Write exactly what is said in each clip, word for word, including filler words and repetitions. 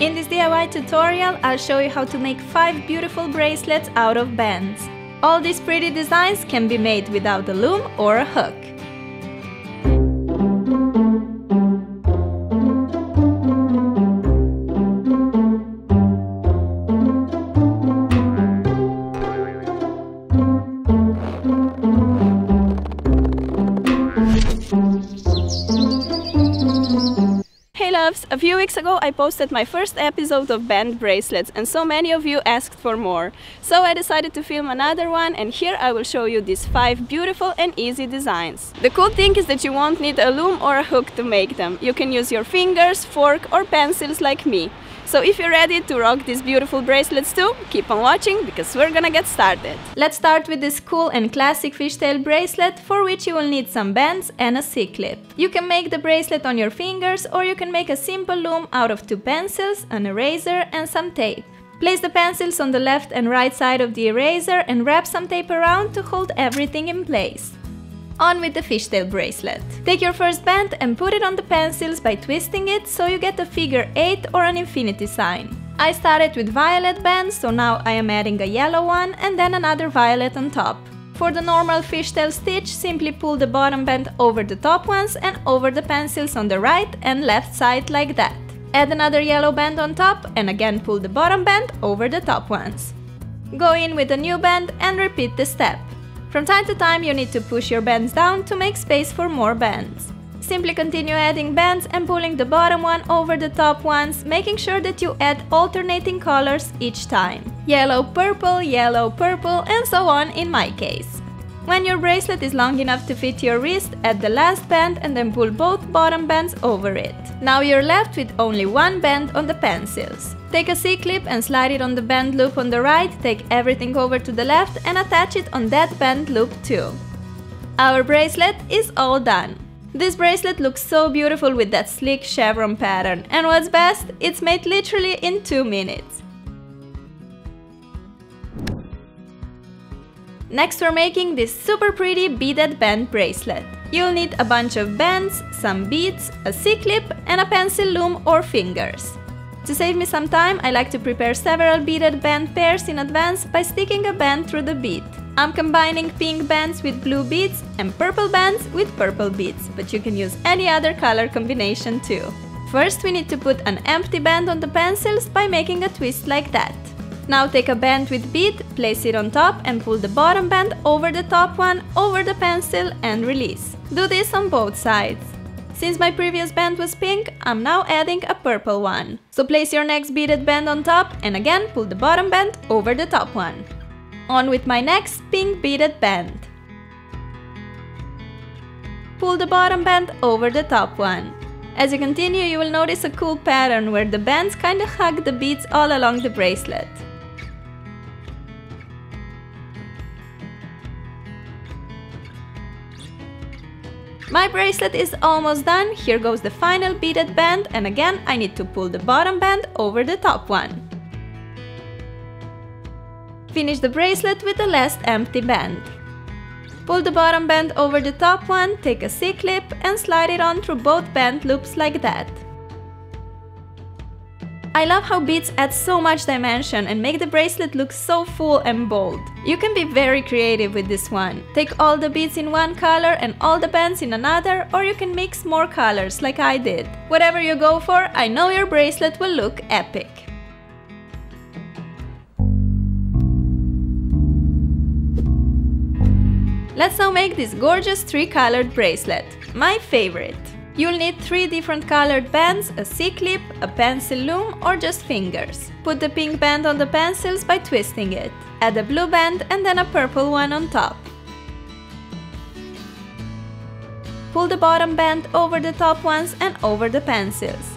In this D I Y tutorial, I'll show you how to make five beautiful bracelets out of bands. All these pretty designs can be made without a loom or a hook. Hey loves! A few weeks ago I posted my first episode of band bracelets and so many of you asked for more. So I decided to film another one, and here I will show you these five beautiful and easy designs. The cool thing is that you won't need a loom or a hook to make them. You can use your fingers, fork or pencils like me. So if you're ready to rock these beautiful bracelets too, keep on watching because we're gonna get started. Let's start with this cool and classic fishtail bracelet, for which you will need some bands and a C-clip. You can make the bracelet on your fingers, or you can make a simple loom out of two pencils, an eraser and some tape. Place the pencils on the left and right side of the eraser and wrap some tape around to hold everything in place. On with the fishtail bracelet. Take your first band and put it on the pencils by twisting it so you get a figure eight or an infinity sign. I started with violet bands, so now I am adding a yellow one and then another violet on top. For the normal fishtail stitch, simply pull the bottom band over the top ones and over the pencils on the right and left side like that. Add another yellow band on top and again pull the bottom band over the top ones. Go in with a new band and repeat the step. From time to time you need to push your bands down to make space for more bands. Simply continue adding bands and pulling the bottom one over the top ones, making sure that you add alternating colors each time. Yellow, purple, yellow, purple, and so on in my case. When your bracelet is long enough to fit your wrist, add the last band and then pull both bottom bands over it. Now you're left with only one band on the pencils. Take a C-clip and slide it on the band loop on the right, take everything over to the left and attach it on that band loop too. Our bracelet is all done. This bracelet looks so beautiful with that sleek chevron pattern, and what's best, it's made literally in two minutes. Next we're making this super pretty beaded band bracelet. You'll need a bunch of bands, some beads, a C-clip and a pencil loom or fingers. To save me some time, I like to prepare several beaded band pairs in advance by sticking a band through the bead. I'm combining pink bands with blue beads and purple bands with purple beads, but you can use any other color combination too. First we need to put an empty band on the pencils by making a twist like that. Now take a band with bead, place it on top and pull the bottom band over the top one, over the pencil and release. Do this on both sides. Since my previous band was pink, I'm now adding a purple one. So place your next beaded band on top and again pull the bottom band over the top one. On with my next pink beaded band. Pull the bottom band over the top one. As you continue, you will notice a cool pattern where the bands kinda hug the beads all along the bracelet. My bracelet is almost done, here goes the final beaded band, and again I need to pull the bottom band over the top one. Finish the bracelet with the last empty band. Pull the bottom band over the top one, take a C-clip and slide it on through both band loops like that. I love how beads add so much dimension and make the bracelet look so full and bold. You can be very creative with this one. Take all the beads in one color and all the bands in another, or you can mix more colors like I did. Whatever you go for, I know your bracelet will look epic. Let's now make this gorgeous three-colored bracelet, my favorite. You'll need three different colored bands, a C-clip, a pencil loom or just fingers. Put the pink band on the pencils by twisting it. Add a blue band and then a purple one on top. Pull the bottom band over the top ones and over the pencils.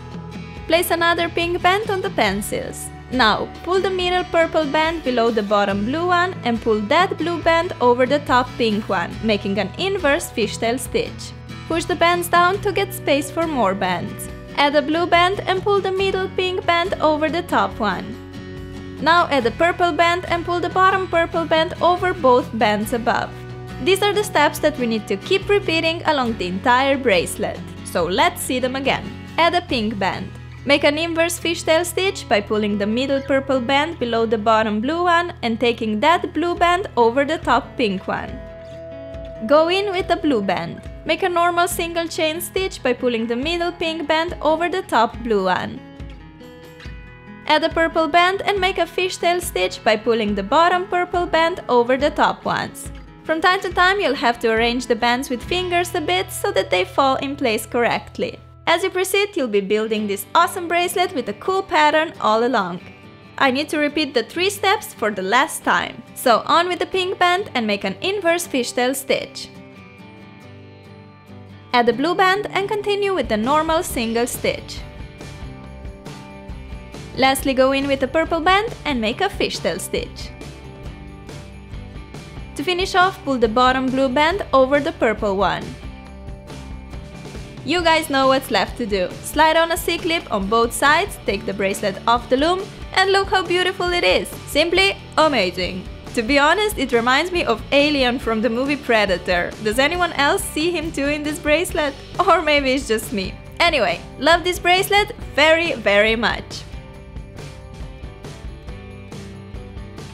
Place another pink band on the pencils. Now, pull the middle purple band below the bottom blue one and pull that blue band over the top pink one, making an inverse fishtail stitch. Push the bands down to get space for more bands. Add a blue band and pull the middle pink band over the top one. Now add a purple band and pull the bottom purple band over both bands above. These are the steps that we need to keep repeating along the entire bracelet. So let's see them again. Add a pink band. Make an inverse fishtail stitch by pulling the middle purple band below the bottom blue one and taking that blue band over the top pink one. Go in with the blue band. Make a normal single chain stitch by pulling the middle pink band over the top blue one. Add a purple band and make a fishtail stitch by pulling the bottom purple band over the top ones. From time to time you'll have to arrange the bands with fingers a bit so that they fall in place correctly. As you proceed, you'll be building this awesome bracelet with a cool pattern all along. I need to repeat the three steps for the last time. So on with the pink band and make an inverse fishtail stitch. Add a blue band and continue with the normal single stitch. Lastly, go in with a purple band and make a fishtail stitch. To finish off, pull the bottom blue band over the purple one. You guys know what's left to do. Slide on a C-clip on both sides, take the bracelet off the loom, and look how beautiful it is! Simply amazing! To be honest, it reminds me of Alien from the movie Predator. Does anyone else see him too in this bracelet? Or maybe it's just me. Anyway, love this bracelet very, very much!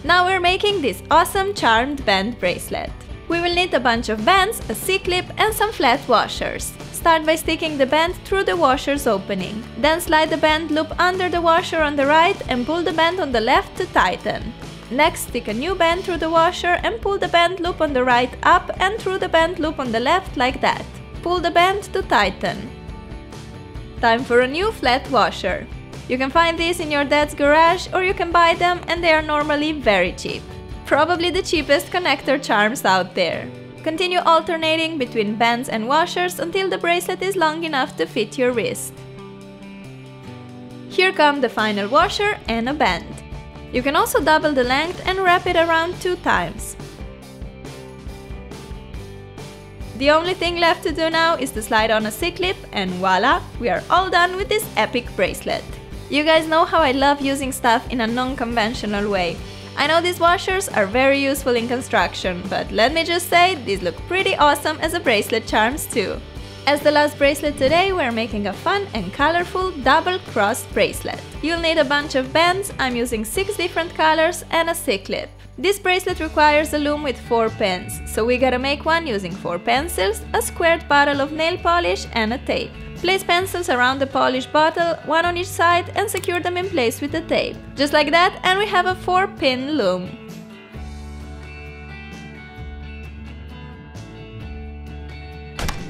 Now we're making this awesome charmed band bracelet. We will need a bunch of bands, a C-clip and some flat washers. Start by sticking the band through the washer's opening. Then slide the band loop under the washer on the right and pull the band on the left to tighten. Next, stick a new band through the washer and pull the band loop on the right up and through the band loop on the left like that. Pull the band to tighten. Time for a new flat washer. You can find these in your dad's garage or you can buy them and they are normally very cheap. Probably the cheapest connector charms out there. Continue alternating between bands and washers until the bracelet is long enough to fit your wrist. Here come the final washer and a band. You can also double the length and wrap it around two times. The only thing left to do now is to slide on a C-clip and voila, we are all done with this epic bracelet. You guys know how I love using stuff in a non-conventional way. I know these washers are very useful in construction, but let me just say, these look pretty awesome as a bracelet charms too. As the last bracelet today, we're making a fun and colorful double cross bracelet. You'll need a bunch of bands, I'm using six different colors and a C-clip. This bracelet requires a loom with four pins, so we gotta make one using four pencils, a squared bottle of nail polish and a tape. Place pencils around the polished bottle, one on each side, and secure them in place with the tape. Just like that, and we have a four-pin loom.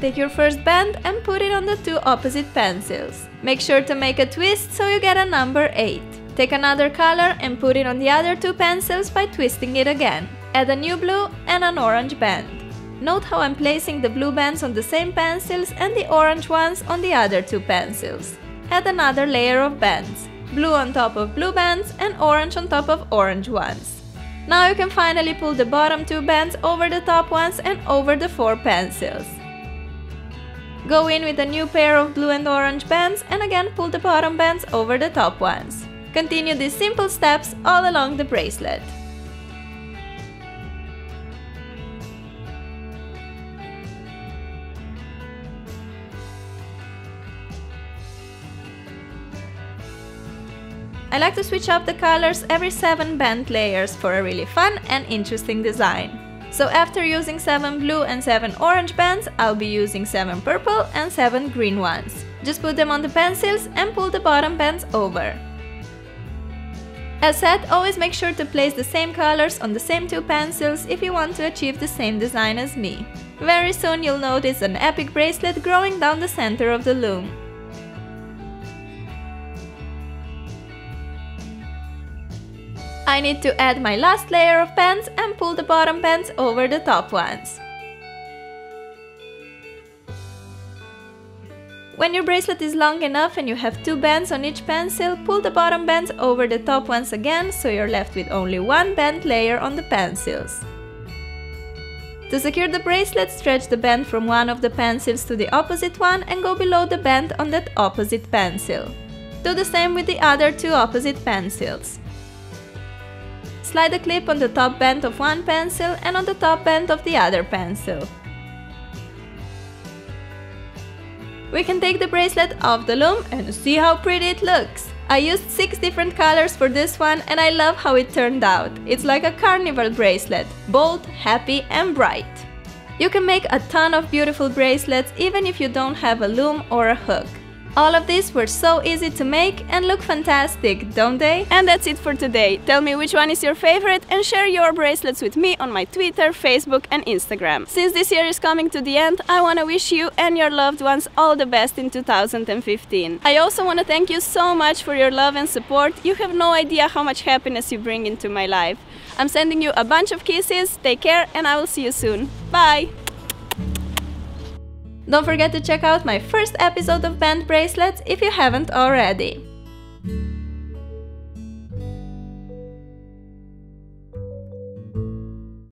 Take your first band and put it on the two opposite pencils. Make sure to make a twist so you get a number eight. Take another color and put it on the other two pencils by twisting it again. Add a new blue and an orange band. Note how I'm placing the blue bands on the same pencils and the orange ones on the other two pencils. Add another layer of bands. Blue on top of blue bands and orange on top of orange ones. Now you can finally pull the bottom two bands over the top ones and over the four pencils. Go in with a new pair of blue and orange bands and again pull the bottom bands over the top ones. Continue these simple steps all along the bracelet. I like to switch up the colors every seven band layers for a really fun and interesting design. So after using seven blue and seven orange bands, I'll be using seven purple and seven green ones. Just put them on the pencils and pull the bottom bands over. As said, always make sure to place the same colors on the same two pencils if you want to achieve the same design as me. Very soon you'll notice an epic bracelet growing down the center of the loom. I need to add my last layer of bands and pull the bottom bands over the top ones. When your bracelet is long enough and you have two bands on each pencil, pull the bottom bands over the top ones again so you're left with only one band layer on the pencils. To secure the bracelet, stretch the band from one of the pencils to the opposite one and go below the band on that opposite pencil. Do the same with the other two opposite pencils. Slide a clip on the top band of one pencil and on the top band of the other pencil. We can take the bracelet off the loom and see how pretty it looks. I used six different colors for this one and I love how it turned out. It's like a carnival bracelet, bold, happy and bright. You can make a ton of beautiful bracelets even if you don't have a loom or a hook. All of these were so easy to make and look fantastic, don't they? And that's it for today. Tell me which one is your favorite and share your bracelets with me on my Twitter, Facebook and Instagram. Since this year is coming to the end, I want to wish you and your loved ones all the best in two thousand fifteen. I also want to thank you so much for your love and support. You have no idea how much happiness you bring into my life. I'm sending you a bunch of kisses, take care and I will see you soon. Bye! Don't forget to check out my first episode of Band Bracelets if you haven't already.